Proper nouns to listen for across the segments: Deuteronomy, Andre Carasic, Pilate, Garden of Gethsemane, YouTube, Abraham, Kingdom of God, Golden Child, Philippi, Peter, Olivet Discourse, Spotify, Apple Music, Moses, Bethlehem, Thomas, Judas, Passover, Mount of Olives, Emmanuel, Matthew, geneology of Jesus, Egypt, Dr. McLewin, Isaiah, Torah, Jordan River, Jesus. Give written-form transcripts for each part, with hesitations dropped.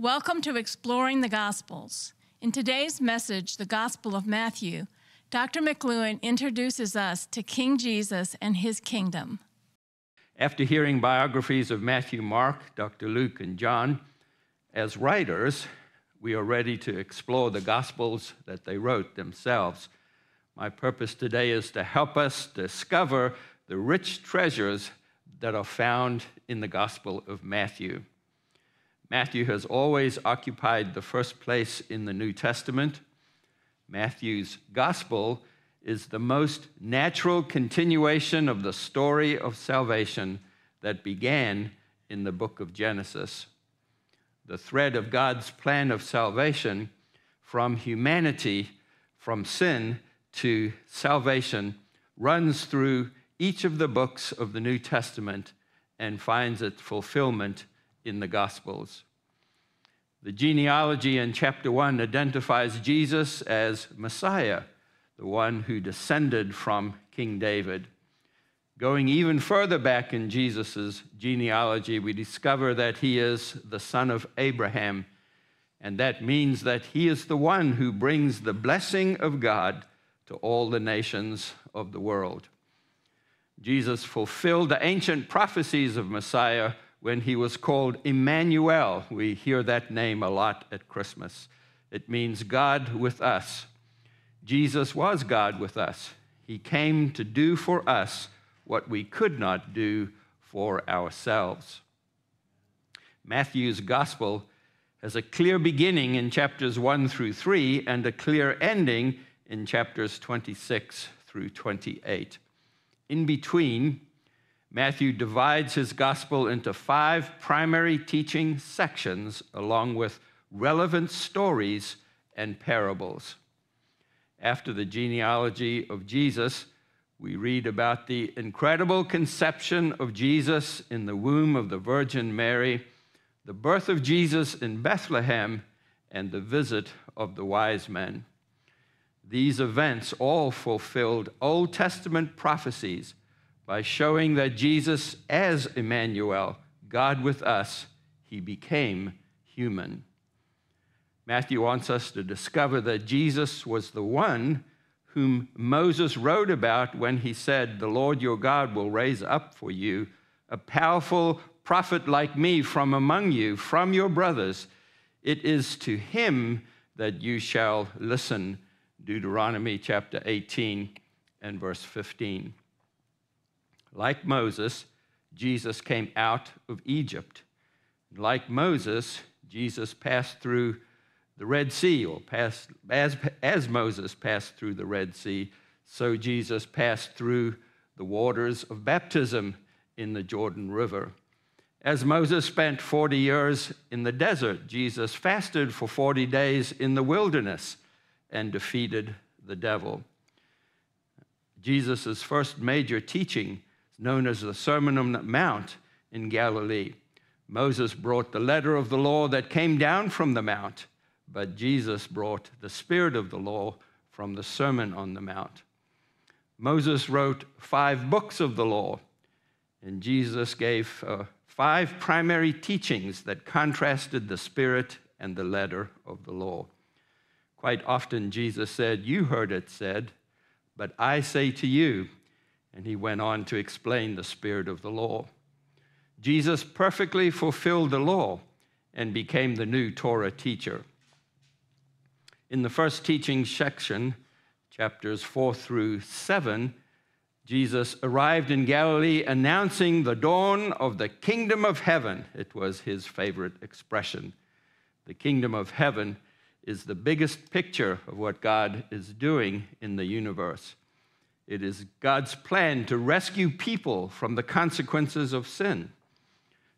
Welcome to Exploring the Gospels. In today's message, the Gospel of Matthew, Dr. McLewin introduces us to King Jesus and his kingdom. After hearing biographies of Matthew, Mark, Dr. Luke, and John, as writers, we are ready to explore the Gospels that they wrote themselves. My purpose today is to help us discover the rich treasures that are found in the Gospel of Matthew. Matthew has always occupied the first place in the New Testament. Matthew's gospel is the most natural continuation of the story of salvation that began in the book of Genesis. The thread of God's plan of salvation from humanity, from sin to salvation, runs through each of the books of the New Testament and finds its fulfillment in the Gospels. The genealogy in chapter 1 identifies Jesus as Messiah, the one who descended from King David. Going even further back in Jesus' genealogy, we discover that he is the son of Abraham, and that means that he is the one who brings the blessing of God to all the nations of the world. Jesus fulfilled the ancient prophecies of Messiah when he was called Emmanuel. We hear that name a lot at Christmas. It means God with us. Jesus was God with us. He came to do for us what we could not do for ourselves. Matthew's gospel has a clear beginning in chapters 1 through 3 and a clear ending in chapters 26 through 28. In between, Matthew divides his gospel into 5 primary teaching sections along with relevant stories and parables. After the genealogy of Jesus, we read about the incredible conception of Jesus in the womb of the Virgin Mary, the birth of Jesus in Bethlehem, and the visit of the wise men. These events all fulfilled Old Testament prophecies by showing that Jesus, as Emmanuel, God with us, he became human. Matthew wants us to discover that Jesus was the one whom Moses wrote about when he said, "The Lord your God will raise up for you a powerful prophet like me from among you, from your brothers. It is to him that you shall listen." Deuteronomy chapter 18 and verse 15. Like Moses, Jesus came out of Egypt. Like Moses, Jesus passed through the Red Sea, or as Moses passed through the Red Sea, so Jesus passed through the waters of baptism in the Jordan River. As Moses spent 40 years in the desert, Jesus fasted for 40 days in the wilderness and defeated the devil. Jesus' first major teaching, known as the Sermon on the Mount in Galilee. Moses brought the letter of the law that came down from the mount, but Jesus brought the spirit of the law from the Sermon on the Mount. Moses wrote 5 books of the law, and Jesus gave 5 primary teachings that contrasted the spirit and the letter of the law. Quite often Jesus said, "You heard it said, but I say to you," and he went on to explain the spirit of the law. Jesus perfectly fulfilled the law and became the new Torah teacher. In the first teaching section, chapters 4 through 7, Jesus arrived in Galilee announcing the dawn of the kingdom of heaven. It was his favorite expression. The kingdom of heaven is the biggest picture of what God is doing in the universe. It is God's plan to rescue people from the consequences of sin.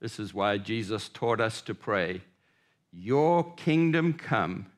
This is why Jesus taught us to pray, "Your kingdom come,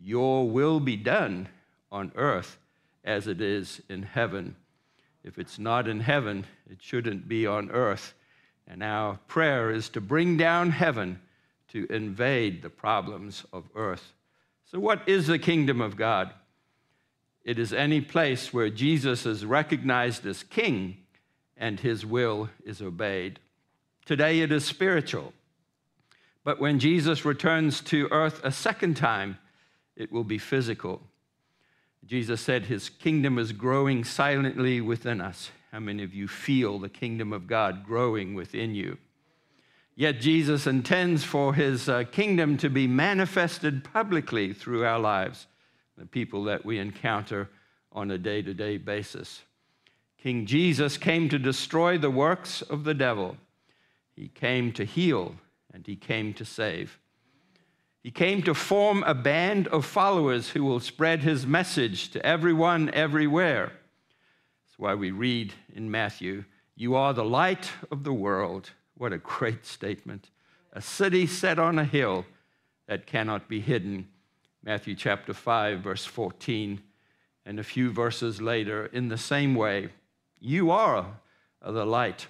your will be done on earth as it is in heaven." If it's not in heaven, it shouldn't be on earth. And our prayer is to bring down heaven to invade the problems of earth. So what is the kingdom of God? It is any place where Jesus is recognized as king and his will is obeyed. Today it is spiritual, But when Jesus returns to earth a second time, it will be physical. Jesus said his kingdom is growing silently within us. How many of you feel the kingdom of God growing within you? Yet Jesus intends for his kingdom to be manifested publicly through our lives, the people that we encounter on a day-to-day basis. King Jesus came to destroy the works of the devil. He came to heal, and he came to save. He came to form a band of followers who will spread his message to everyone, everywhere. That's why we read in Matthew, "You are the light of the world." What a great statement. A city set on a hill that cannot be hidden. Matthew chapter 5, verse 14, and a few verses later, in the same way, "You are the light.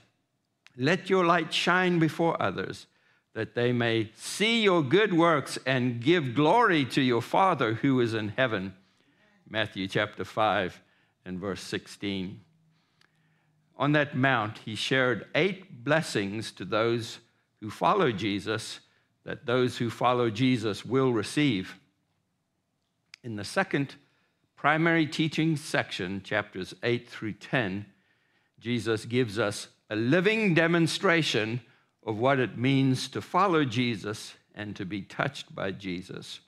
Let your light shine before others, that they may see your good works and give glory to your Father who is in heaven." Matthew chapter 5 and verse 16. On that mount, he shared 8 blessings to those who follow Jesus, that those who follow Jesus will receive. In the second primary teaching section, chapters 8 through 10, Jesus gives us a living demonstration of what it means to follow Jesus and to be touched by Jesus.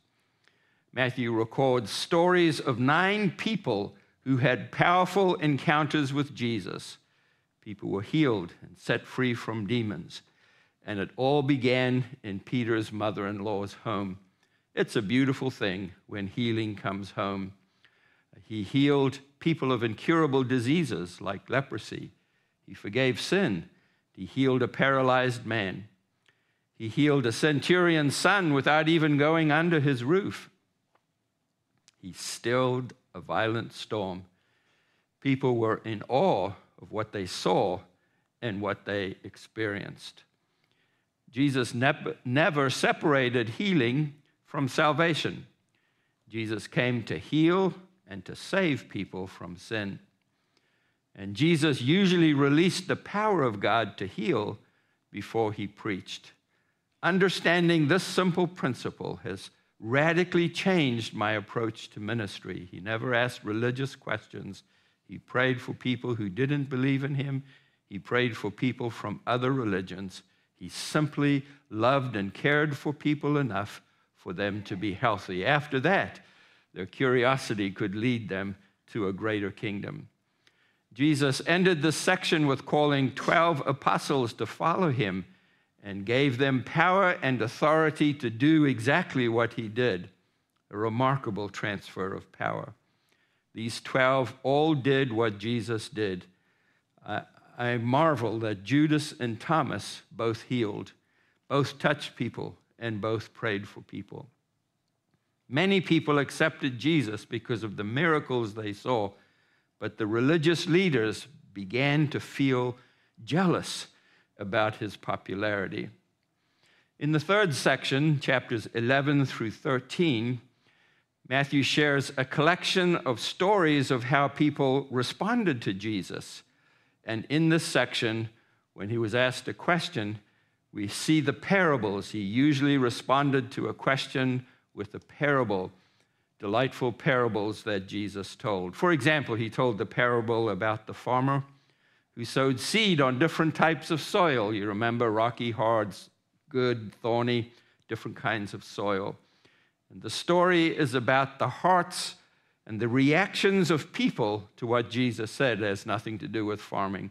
Matthew records stories of 9 people who had powerful encounters with Jesus. People were healed and set free from demons, and it all began in Peter's mother-in-law's home. It's a beautiful thing when healing comes home. He healed people of incurable diseases like leprosy. He forgave sin. He healed a paralyzed man. He healed a centurion's son without even going under his roof. He stilled a violent storm. People were in awe of what they saw and what they experienced. Jesus never separated healing from salvation. Jesus came to heal and to save people from sin. And Jesus usually released the power of God to heal before he preached. Understanding this simple principle has radically changed my approach to ministry. He never asked religious questions. He prayed for people who didn't believe in him. He prayed for people from other religions. He simply loved and cared for people enough for them to be healthy. After that, their curiosity could lead them to a greater kingdom. Jesus ended this section with calling 12 apostles to follow him and gave them power and authority to do exactly what he did, a remarkable transfer of power. These 12 all did what Jesus did. I marvel that Judas and Thomas both healed, both touched people, and both prayed for people. Many people accepted Jesus because of the miracles they saw, but the religious leaders began to feel jealous about his popularity. In the third section, chapters 11 through 13, Matthew shares a collection of stories of how people responded to Jesus. And in this section, when he was asked a question, we see the parables. He usually responded to a question with a parable. Delightful parables that Jesus told. For example, he told the parable about the farmer who sowed seed on different types of soil. You remember rocky, hard, good, thorny, different kinds of soil. And the story is about the hearts and the reactions of people to what Jesus said. It has nothing to do with farming.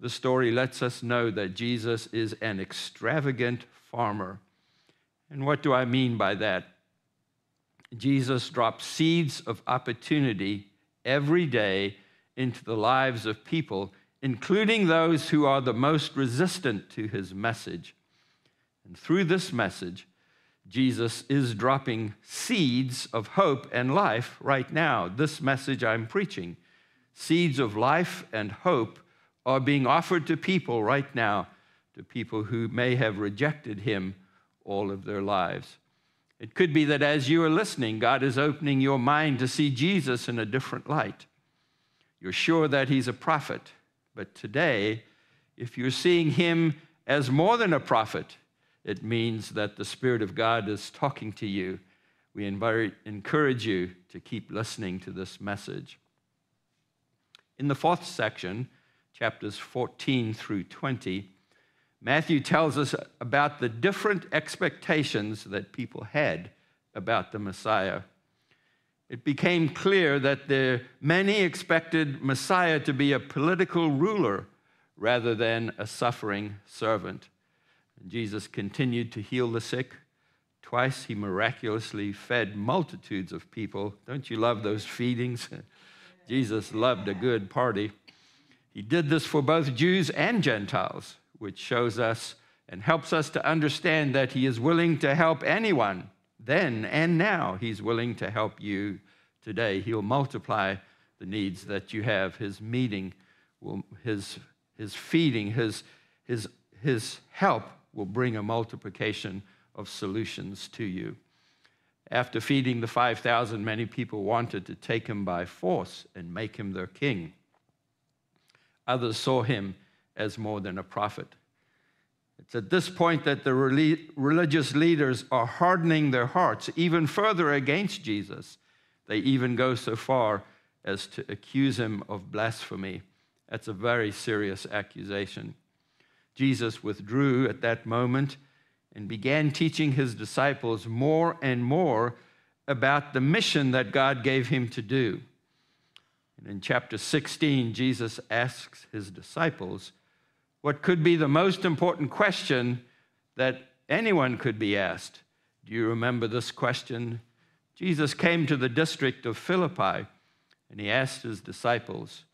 The story lets us know that Jesus is an extravagant farmer. And what do I mean by that? Jesus dropped seeds of opportunity every day into the lives of people, including those who are the most resistant to his message. And through this message, Jesus is dropping seeds of hope and life right now. This message I'm preaching, seeds of life and hope are being offered to people right now, to people who may have rejected him all of their lives. It could be that as you are listening, God is opening your mind to see Jesus in a different light. You're sure that he's a prophet, but today, if you're seeing him as more than a prophet, It means that the Spirit of God is talking to you. We encourage you to keep listening to this message. In the fourth section, chapters 14 through 20, Matthew tells us about the different expectations that people had about the Messiah. It became clear that many expected Messiah to be a political ruler rather than a suffering servant. And Jesus continued to heal the sick. Twice he miraculously fed multitudes of people. Don't you love those feedings? Jesus loved a good party. He did this for both Jews and Gentiles, which shows us and helps us to understand that he is willing to help anyone then and now. He's willing to help you today. He'll multiply the needs that you have. His meeting, his feeding, his help will bring a multiplication of solutions to you. After feeding the 5,000, many people wanted to take him by force and make him their king. Others saw him as more than a prophet. It's at this point that the religious leaders are hardening their hearts even further against Jesus. They even go so far as to accuse him of blasphemy. That's a very serious accusation. Jesus withdrew at that moment and began teaching his disciples more and more about the mission that God gave him to do. And in chapter 16, Jesus asks his disciples what could be the most important question that anyone could be asked. Do you remember this question? Jesus came to the district of Philippi, and he asked his disciples,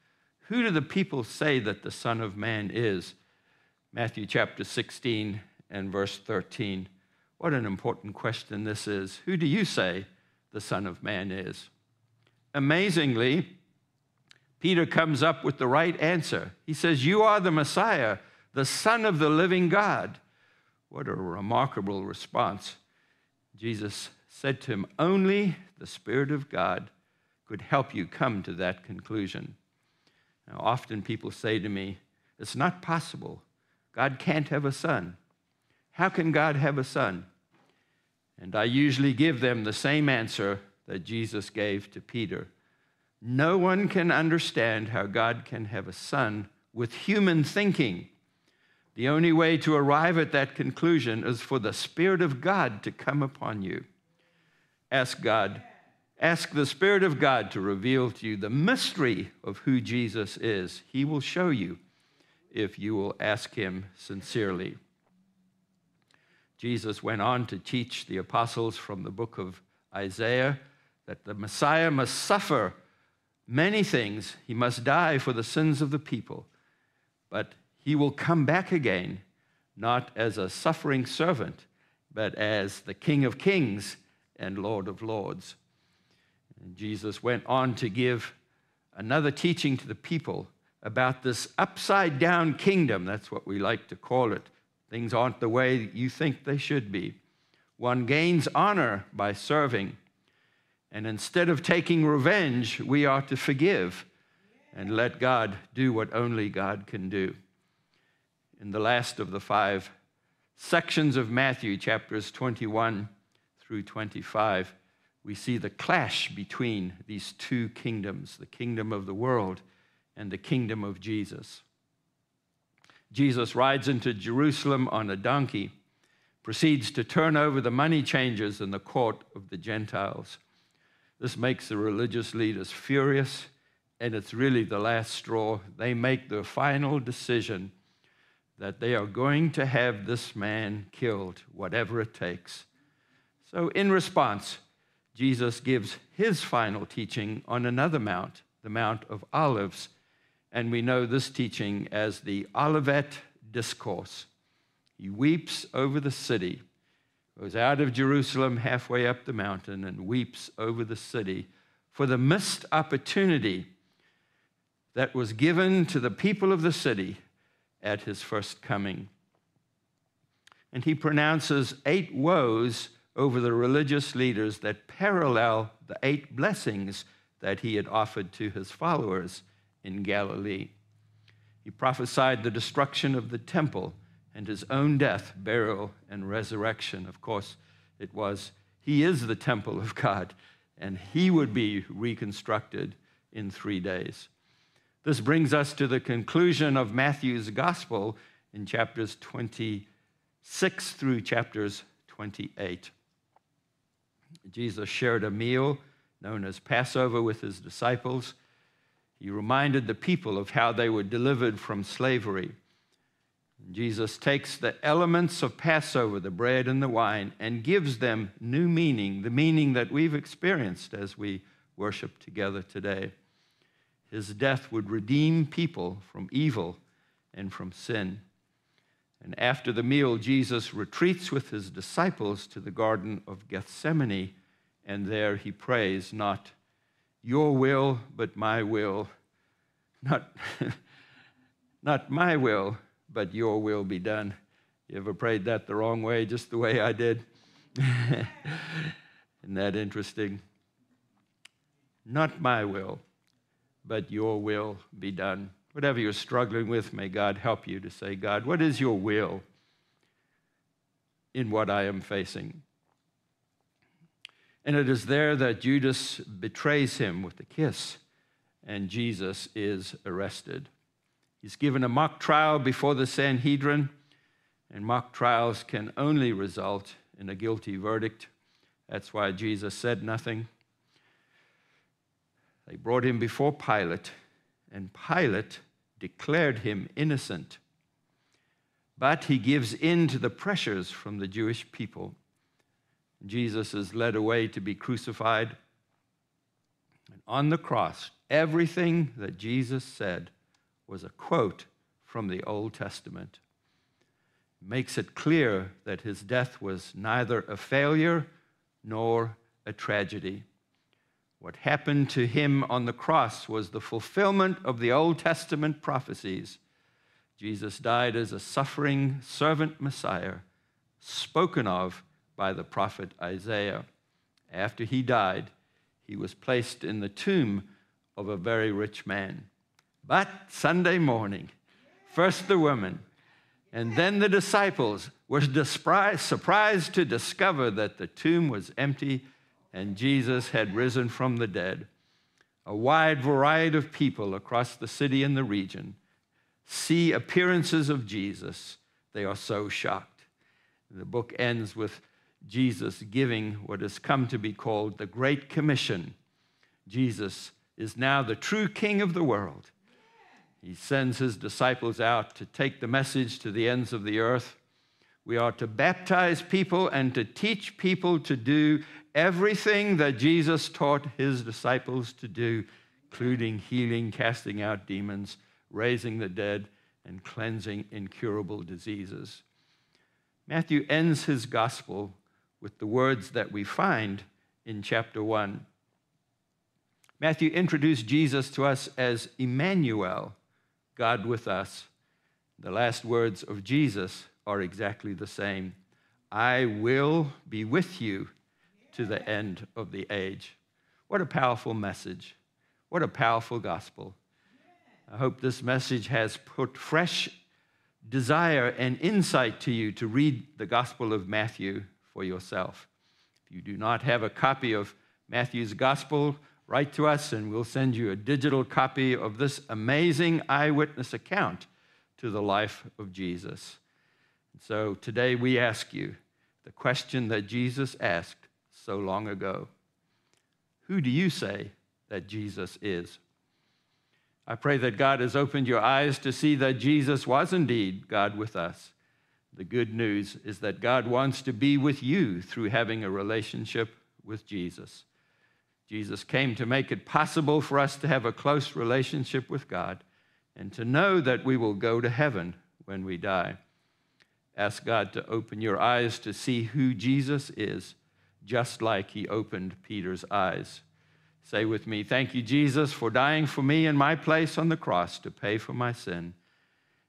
"Who do the people say that the Son of Man is?" Matthew chapter 16 and verse 13. What an important question this is. Who do you say the Son of Man is? Amazingly, Peter comes up with the right answer. He says, "You are the Messiah, the Son of the living God." What a remarkable response. Jesus said to him, "Only the Spirit of God could help you come to that conclusion." Now, often people say to me, "It's not possible. God can't have a son. How can God have a son?" And I usually give them the same answer that Jesus gave to Peter. No one can understand how God can have a son with human thinking. The only way to arrive at that conclusion is for the Spirit of God to come upon you. Ask the Spirit of God to reveal to you the mystery of who Jesus is. He will show you if you will ask him sincerely. Jesus went on to teach the apostles from the book of Isaiah that the Messiah must suffer many things. He must die for the sins of the people, but he will come back again, not as a suffering servant, but as the King of Kings and Lord of Lords. And Jesus went on to give another teaching to the people about this upside-down kingdom. That's what we like to call it. Things aren't the way you think they should be. One gains honor by serving. And instead of taking revenge, we are to forgive and let God do what only God can do. In the last of the five sections of Matthew, chapters 21 through 25, we see the clash between these two kingdoms, the kingdom of the world and the kingdom of Jesus. Jesus rides into Jerusalem on a donkey, proceeds to turn over the money changers in the court of the Gentiles. This makes the religious leaders furious, and it's really the last straw. They make their final decision that they are going to have this man killed, whatever it takes. So in response, Jesus gives his final teaching on another mount, the Mount of Olives, and we know this teaching as the Olivet Discourse. He weeps over the city, goes out of Jerusalem halfway up the mountain and weeps over the city for the missed opportunity that was given to the people of the city at his first coming. And he pronounces 8 woes over the religious leaders that parallel the 8 blessings that he had offered to his followers in Galilee. He prophesied the destruction of the temple and his own death, burial, and resurrection. Of course, it was, he is the temple of God, and he would be reconstructed in 3 days. This brings us to the conclusion of Matthew's gospel in chapters 26 through chapters 28. Jesus shared a meal known as Passover with his disciples. He reminded the people of how they were delivered from slavery. Jesus takes the elements of Passover, the bread and the wine, and gives them new meaning, the meaning that we've experienced as we worship together today. His death would redeem people from evil and from sin. And after the meal, Jesus retreats with his disciples to the Garden of Gethsemane, and there he prays, not your will, but my will, not my will, but your will be done. You ever prayed that the wrong way, just the way I did? Isn't that interesting? Not my will, but your will be done. Whatever you're struggling with, may God help you to say, God, what is your will in what I am facing? And it is there that Judas betrays him with a kiss, and Jesus is arrested. He's given a mock trial before the Sanhedrin, and mock trials can only result in a guilty verdict. That's why Jesus said nothing. They brought him before Pilate, and Pilate declared him innocent. But he gives in to the pressures from the Jewish people. Jesus is led away to be crucified. And on the cross, everything that Jesus said was a quote from the Old Testament. It makes it clear that his death was neither a failure nor a tragedy. What happened to him on the cross was the fulfillment of the Old Testament prophecies. Jesus died as a suffering servant Messiah, spoken of by the prophet Isaiah. After he died, he was placed in the tomb of a very rich man. But Sunday morning, first the women, and then the disciples were surprised to discover that the tomb was empty and Jesus had risen from the dead. A wide variety of people across the city and the region see appearances of Jesus. They are so shocked. The book ends with Jesus giving what has come to be called the Great Commission. Jesus is now the true King of the world. He sends his disciples out to take the message to the ends of the earth. We are to baptize people and to teach people to do everything that Jesus taught his disciples to do, including healing, casting out demons, raising the dead, and cleansing incurable diseases. Matthew ends his gospel with the words that we find in chapter 1. Matthew introduced Jesus to us as Emmanuel, God with us. The last words of Jesus are exactly the same. I will be with you to the end of the age. What a powerful message. What a powerful gospel. I hope this message has put fresh desire and insight to you to read the Gospel of Matthew for yourself. If you do not have a copy of Matthew's Gospel, write to us and we'll send you a digital copy of this amazing eyewitness account to the life of Jesus. And so today we ask you the question that Jesus asked so long ago. Who do you say that Jesus is? I pray that God has opened your eyes to see that Jesus was indeed God with us. The good news is that God wants to be with you through having a relationship with Jesus. Jesus came to make it possible for us to have a close relationship with God and to know that we will go to heaven when we die. Ask God to open your eyes to see who Jesus is, just like he opened Peter's eyes. Say with me, thank you, Jesus, for dying for me in my place on the cross to pay for my sin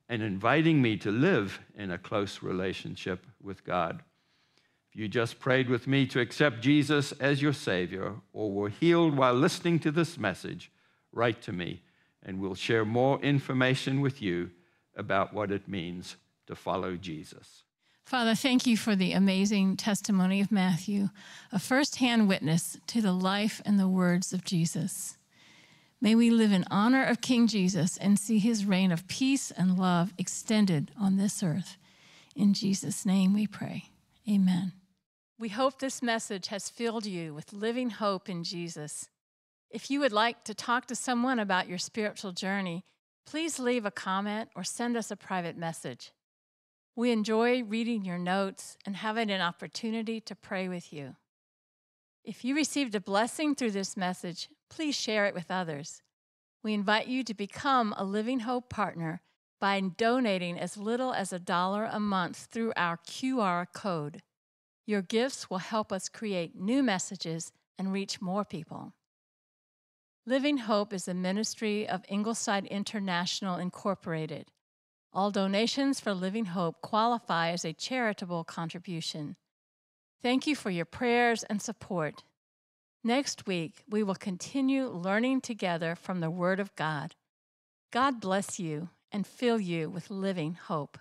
and inviting me to live in a close relationship with God. If you just prayed with me to accept Jesus as your Savior or were healed while listening to this message, write to me and we'll share more information with you about what it means to follow Jesus. Father, thank you for the amazing testimony of Matthew, a firsthand witness to the life and the words of Jesus. May we live in honor of King Jesus and see his reign of peace and love extended on this earth. In Jesus' name we pray. Amen. We hope this message has filled you with living hope in Jesus. If you would like to talk to someone about your spiritual journey, please leave a comment or send us a private message. We enjoy reading your notes and having an opportunity to pray with you. If you received a blessing through this message, please share it with others. We invite you to become a Living Hope partner by donating as little as $1 a month through our QR code. Your gifts will help us create new messages and reach more people. Living Hope is a ministry of Ingleside International Incorporated. All donations for Living Hope qualify as a charitable contribution. Thank you for your prayers and support. Next week, we will continue learning together from the Word of God. God bless you and fill you with living hope.